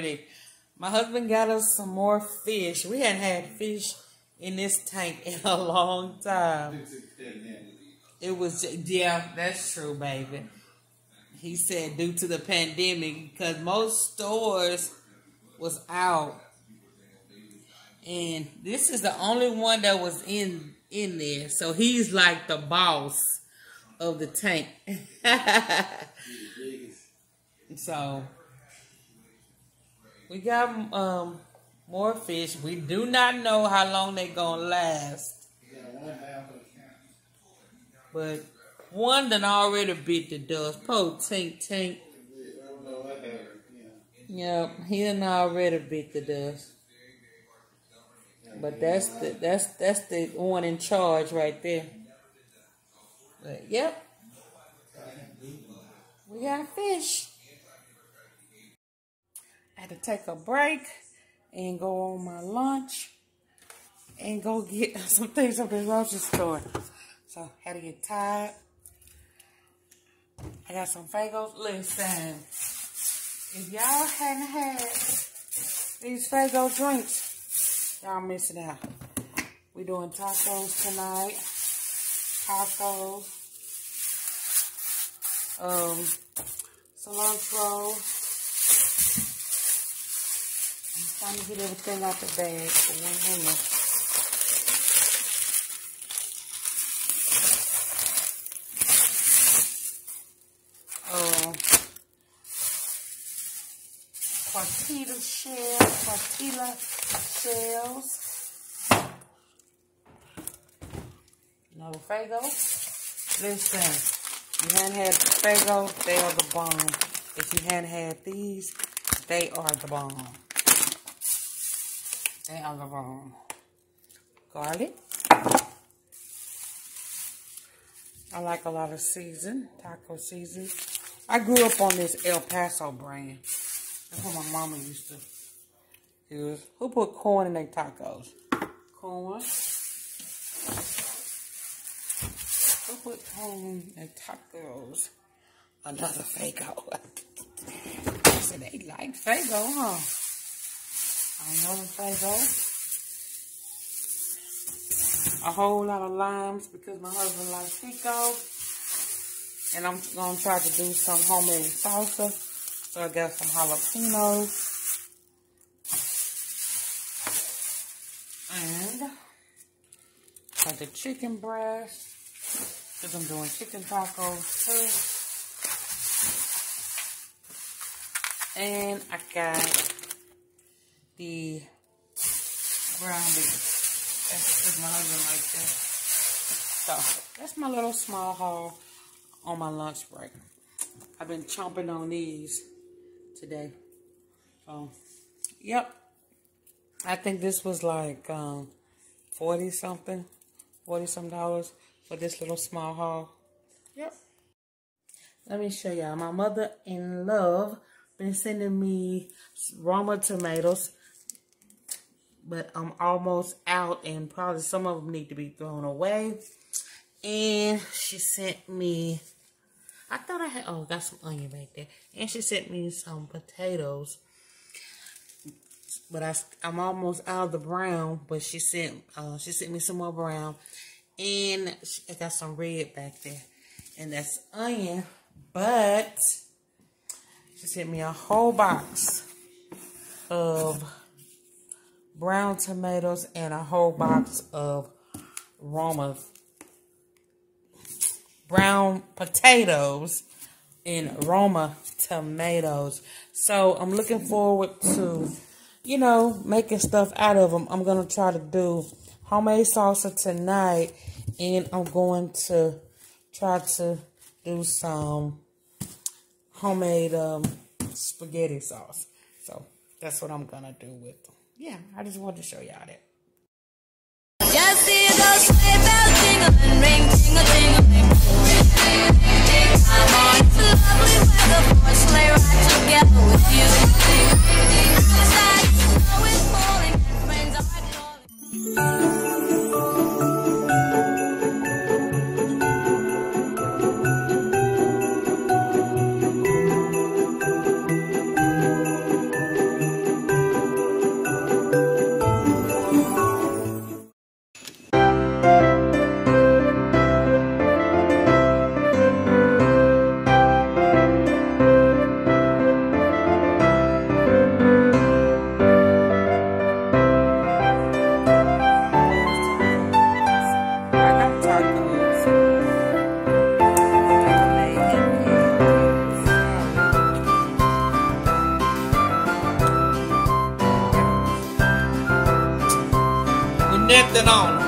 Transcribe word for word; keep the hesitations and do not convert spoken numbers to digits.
pretty. My husband got us some more fish. We hadn't had fish in this tank in a long time. It was, yeah, that's true, baby. He said due to the pandemic, because most stores was out. And this is the only one that was in in there. So he's like the boss of the tank. So we got um more fish. We do not know how long they're gonna last. But one done already bit the dust. Poor Tink Tink. Yep, he done already bit the dust. But that's the that's that's the one in charge right there. But yep, we got fish. I had to take a break and go on my lunch and go get some things up at the grocery store. So I had to get tired. I got some Faygo. Listen, if y'all hadn't had these Faygo drinks, y'all missing out. We doing tacos tonight. Tacos. Um, cilantro. I'm trying to get everything out the bag for one minute. Um, Quartilla shell. Quartilla. Shells. No Faygo. Listen, you hadn't had Faygo, they are the bomb. If you hadn't had these, they are the bomb. They are the bomb. Garlic. I like a lot of season, taco season. I grew up on this El Paso brand. That's what my mama used to use. Who put corn in their tacos? Corn. Who put corn in their tacos? Another Faygo. I said they like Faygo, huh? Another Faygo. A whole lot of limes because my husband likes pico. And I'm going to try to do some homemade salsa. So I got some jalapenos. And got the chicken breast, because I'm doing chicken tacos too. And I got the ground beef. That's because my husband likes that. So that's my little small haul on my lunch break. I've been chomping on these today. So, yep. I think this was like um, forty something, forty some dollars for this little small haul. Yep. Let me show y'all. My mother-in-law been sending me Roma tomatoes, but I'm almost out and probably some of them need to be thrown away. And she sent me, I thought I had, oh, got some onion right there. And she sent me some potatoes. But I, I'm almost out of the brown, but she sent uh, she sent me some more brown, and she, I got some red back there, and that's onion. But she sent me a whole box of brown tomatoes and a whole box of Roma brown potatoes and Roma tomatoes. So I'm looking forward to, you know, making stuff out of them. I'm going to try to do homemade salsa tonight. And I'm going to try to do some homemade um, spaghetti sauce. So, that's what I'm going to do with them. Yeah, I just wanted to show y'all that. Just hear those sleigh bells jingling, ring, jingle, jingle, ring. Take my morning to lovely weather for a sleigh ride together with you. It's like then on.